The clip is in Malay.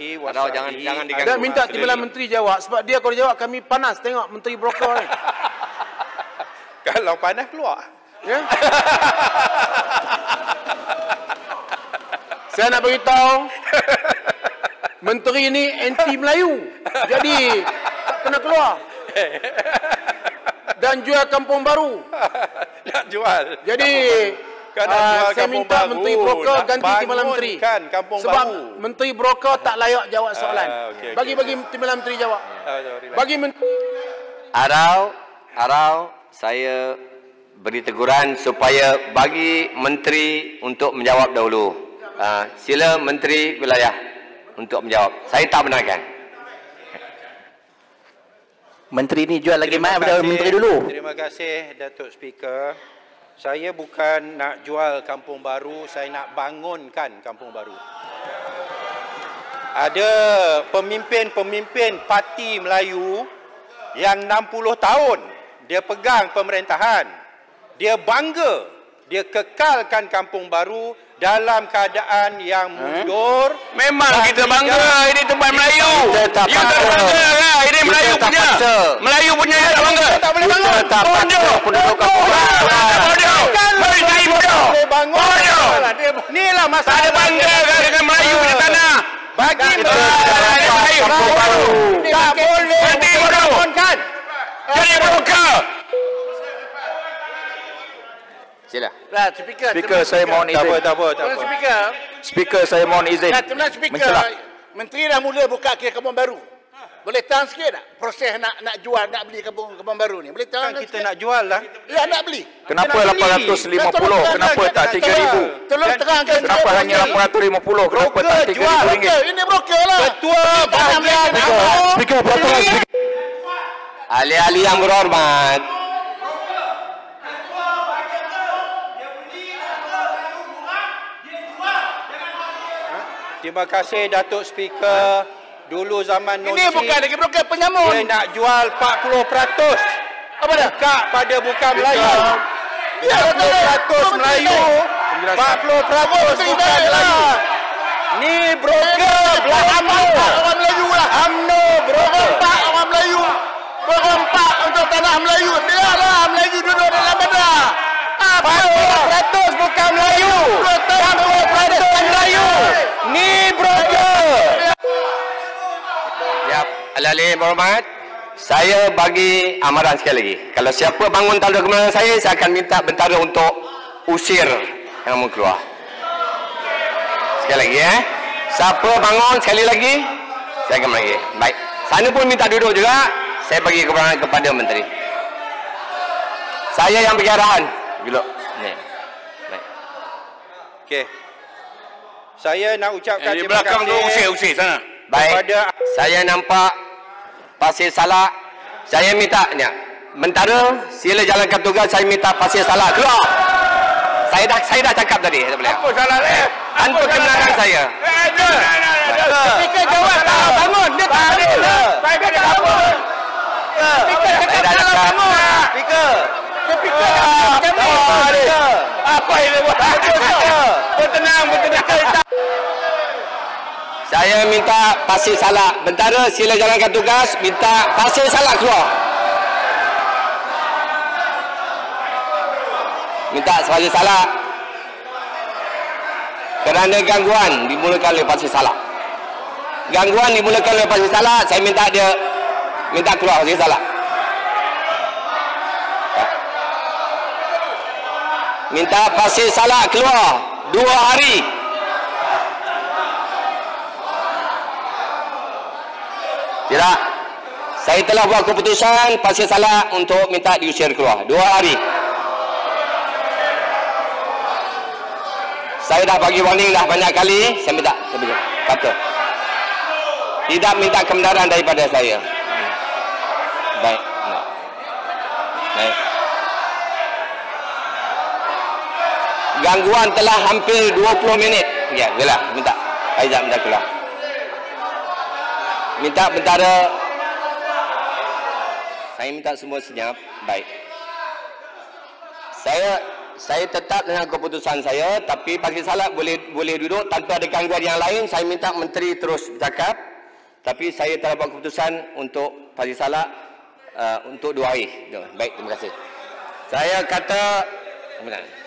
Kalau jangan diganggu. Dan minta Timbalan Menteri jawab, sebab dia kalau jawab kami panas tengok Menteri Broker ni. Kalau panas keluar. Ya. Yeah? Saya nak beritahu menteri ni anti Melayu. Jadi tak kena keluar. Dan jual kampung baru. Nak jual. Jadi saya minta Menteri Broker ganti Timbalan Menteri. Sebab baru. Menteri Broker tak layak jawab soalan. Bagi Timbalan Menteri jawab. Bagi Menteri. Arau saya beri teguran supaya bagi Menteri untuk menjawab dahulu. Sila Menteri Wilayah untuk menjawab. Saya tak benarkan. Menteri ni jual lagi main daripada Menteri dulu. Terima kasih Datuk Speaker. Saya bukan nak jual kampung baru, saya nak bangunkan kampung baru. Ada pemimpin-pemimpin parti Melayu yang 60 tahun dia pegang pemerintahan. Dia bangga, dia kekalkan kampung baru dalam keadaan yang mundur. Memang kita bangga, ini tempat Melayu. Kita tak bangga lah, ini Melayu punya. Melayu punya yang tak bangga. Kita tak boleh bangun. Kita tak bangga. Inilah masalah. Saya bangga dengan Melayu punya tanah. Bagi Melayu baru. Tak boleh dibangunkan. Jadi broker. Sila. Nah, speaker saya mohon izin. Tak apa. Speaker saya mohon izin. Nah, speaker. Menteri dah mula buka kampung baru. Boleh tahan sikit tak? Proses nak jual, nak beli kampung baru ni. Boleh tahan kan kita sikit? Nak jual lah. Ya, nak beli. Kenapa 850? Kenapa tak 3,000? Tolong terangkan. Kenapa hanya 850? Kenapa tak 3,000 ringgit? Ini broker lah. Ketua Bahagian Amror. Speaker, peraturan. Ali yang berhormat. Broker. Ketua Bahagian Amror. Dia beli, lalu kurang, dia jual. Terima kasih Datuk Speaker. Dulu zaman Nozi. Ini bukan lagi broker penyamun. Dia nak jual 40%. Apa dah? Pada bukan Melayu. 40% Melayu. 40% bukan Melayu. Ni broker berlaku. Orang Melayu lah. UMNO berompak orang Melayu. Berompak untuk tanah Melayu. Biarlah Melayu duduk dalam bandar. 40% bukan Melayu. 40% Melayu. Ni broker. Ali Amror Mat, saya bagi amaran sekali lagi. Kalau siapa bangun tanda kemenangan saya akan minta bentara untuk usir yang mau keluar. Sekali lagi siapa bangun sekali lagi, saya akan bagi. Baik, sana pun minta duduk juga. Saya bagi kebenaran kepada Menteri. Saya yang bagi arahan. Gila. Ni. Baik. Okey. Saya nak ucapkan terima kasih. Di belakang tu usir sana. Baik. Saya nampak Pasir Salak. Saya minta mentara sila jalankan tugas. Saya minta Pasir Salak keluar. Saya dah cakap tadi. Apa salah dia? Tanpa kemenangan saya. Speaker jawab tak bangun. Dia tak bangun. Saya dah bangun. Speaker cakap salah bangun. Speaker cakap bangun. Apa yang dia buat? Bertenang. Saya minta Pasir Salak. Bentara sila jalankan tugas. Minta Pasir Salak keluar. Minta Pasir Salak. Kerana gangguan dimulakan oleh Pasir Salak. Gangguan dimulakan oleh Pasir Salak. Saya minta dia keluar Pasir Salak. Minta Pasir Salak keluar 2 hari. Tidak. Saya telah buat keputusan Pasir Salak untuk minta diusir keluar 2 hari. Saya dah bagi warning dah banyak kali. Saya minta kata tidak minta kebenaran daripada saya. Baik. Gangguan telah hampir 20 minit. Ya, jelah minta Aizat minta keluar. Minta bentara. Saya minta semua senyap. Baik. Saya Saya tetap dengan keputusan saya, tapi Pasir Salak boleh duduk tanpa ada gangguan yang lain. Saya minta menteri terus bercakap, tapi saya telah buat keputusan untuk Pasir Salak untuk 2 hari. Baik, terima kasih. Saya kata